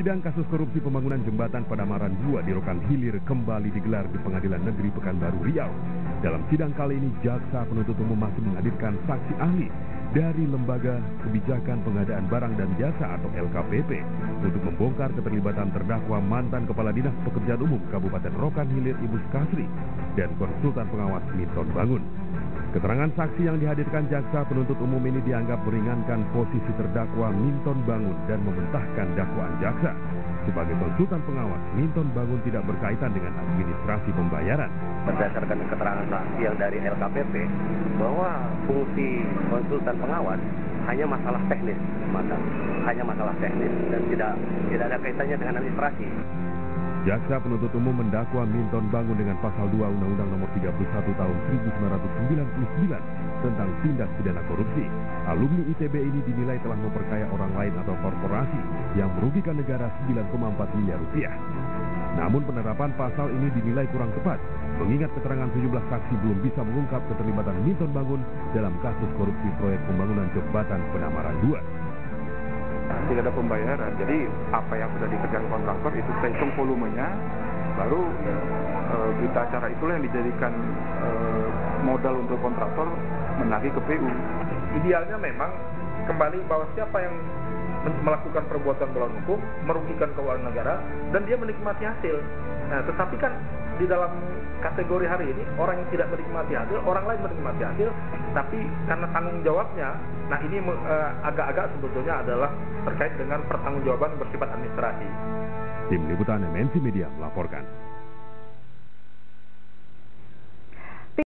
Sidang kasus korupsi pembangunan Jembatan Pedamaran II di Rokan Hilir kembali digelar di Pengadilan Negeri Pekanbaru, Riau. Dalam sidang kali ini, jaksa penuntut umum masih menghadirkan saksi ahli dari Lembaga Kebijakan Pengadaan Barang dan Jasa atau LKPP untuk membongkar keterlibatan terdakwa mantan Kepala Dinas Pekerjaan Umum Kabupaten Rokan Hilir Ibus Kasri dan konsultan pengawas Minton Bangun. Keterangan saksi yang dihadirkan jaksa penuntut umum ini dianggap meringankan posisi terdakwa Minton Bangun dan membentahkan dakwaan jaksa. Sebagai konsultan pengawas, Minton Bangun tidak berkaitan dengan administrasi pembayaran. Berdasarkan keterangan saksi yang dari LKPP, bahwa fungsi konsultan pengawas hanya masalah teknis, dan tidak ada kaitannya dengan administrasi. Jaksa penuntut umum mendakwa Minton Bangun dengan pasal 2 Undang-Undang Nomor 31 Tahun 1999 tentang tindak pidana korupsi. Alumni ITB ini dinilai telah memperkaya orang lain atau korporasi yang merugikan negara Rp9,4 miliar. Namun penerapan pasal ini dinilai kurang tepat, mengingat keterangan 17 saksi belum bisa mengungkap keterlibatan Minton Bangun dalam kasus korupsi proyek pembangunan Jembatan Pedamaran II. Tidak ada pembayaran, jadi apa yang sudah dikerjakan kontraktor itu kita hitung volumenya, baru berita acara itulah yang dijadikan modal untuk kontraktor menagih ke PU. Idealnya memang kembali bahwa siapa yang melakukan perbuatan melawan hukum, merugikan keuangan negara, dan dia menikmati hasil. Nah, tetapi kan di dalam kategori hari ini, orang yang tidak menikmati hasil, orang lain menikmati hasil, tapi karena tanggung jawabnya, nah ini agak-agak sebetulnya adalah terkait dengan pertanggungjawaban bersifat administrasi. Tim Liputan MNC Media melaporkan.